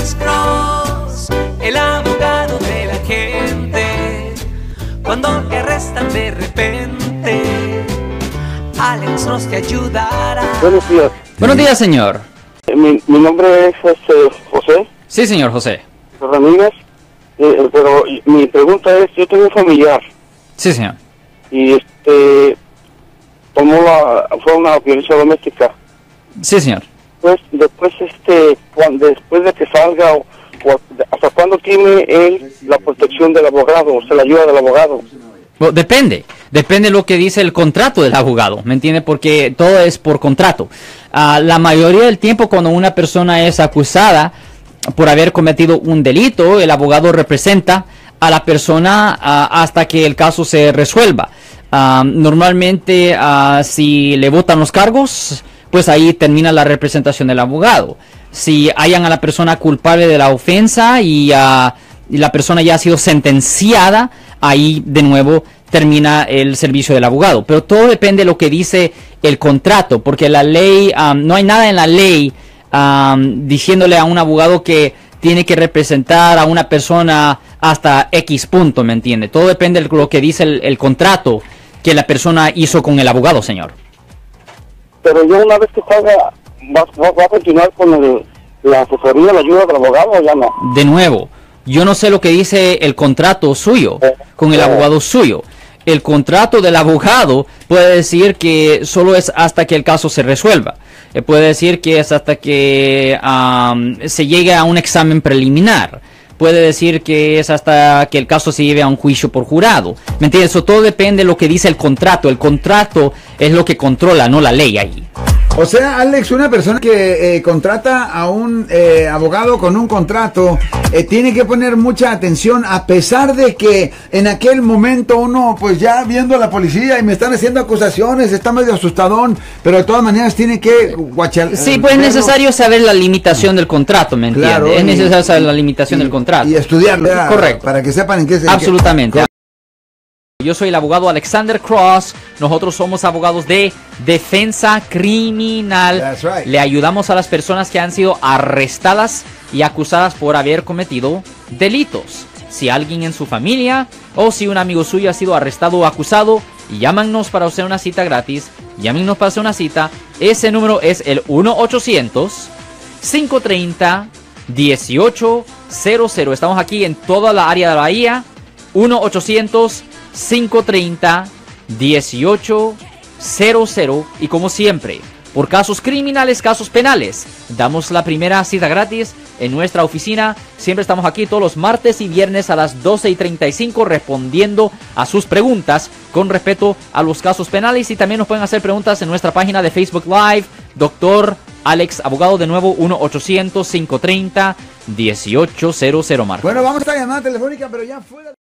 Alex Cross, el abogado de la gente. Cuando te arrestan de repente, Alex Cross te ayudará. Buenos días. Buenos días, señor. Mi nombre es José. Sí, señor José Ramírez. Pero mi pregunta es, yo tengo un familiar. Sí, señor. Y fue una violencia doméstica. Sí, señor. Pues después de que salga, ¿hasta cuándo tiene él la protección del abogado, o sea, la ayuda del abogado? Bueno, depende de lo que dice el contrato del abogado, ¿me entiende? Porque todo es por contrato. La mayoría del tiempo, cuando una persona es acusada por haber cometido un delito, el abogado representa a la persona hasta que el caso se resuelva. Normalmente, si le botan los cargos, pues ahí termina la representación del abogado. Si hallan a la persona culpable de la ofensa y la persona ya ha sido sentenciada, ahí de nuevo termina el servicio del abogado. Pero todo depende de lo que dice el contrato, porque la ley, no hay nada en la ley diciéndole a un abogado que tiene que representar a una persona hasta X punto, ¿me entiende? Todo depende de lo que dice el contrato que la persona hizo con el abogado, señor. Pero yo, una vez que salga, ¿va a continuar con la asesoría, la ayuda del abogado o ya no? De nuevo, yo no sé lo que dice el contrato suyo con el abogado suyo. El contrato del abogado puede decir que solo es hasta que el caso se resuelva. Puede decir que es hasta que se llegue a un examen preliminar. Puede decir que es hasta que el caso se lleve a un juicio por jurado. ¿Me entiendes? Eso todo depende de lo que dice el contrato. El contrato es lo que controla, no la ley ahí. O sea, Alex, una persona que contrata a un abogado con un contrato tiene que poner mucha atención, a pesar de que en aquel momento uno, pues ya viendo a la policía y me están haciendo acusaciones, está medio asustadón, pero de todas maneras tiene que guachar. Sí, pues es necesario saber la limitación del contrato, ¿me entiendes? Claro, es necesario saber la limitación del contrato. Y estudiarlo. Correcto. Para que sepan en qué se... Absolutamente. Yo soy el abogado Alexander Cross. Nosotros somos abogados de defensa criminal. That's right. Le ayudamos a las personas que han sido arrestadas y acusadas por haber cometido delitos. Si alguien en su familia o si un amigo suyo ha sido arrestado o acusado, llámanos para hacer una cita gratis. Llámenos para hacer una cita. Ese número es el 1-800-530-1800. Estamos aquí en toda la área de la Bahía. 1-800-530-1800. Y como siempre, por casos criminales, casos penales, damos la primera cita gratis en nuestra oficina. Siempre estamos aquí todos los martes y viernes a las 12:35 respondiendo a sus preguntas con respecto a los casos penales. Y también nos pueden hacer preguntas en nuestra página de Facebook Live, Doctor Alex Abogado. De nuevo, 1-800-530-1800, Marco. Bueno, vamos a la llamada telefónica, pero ya fue la...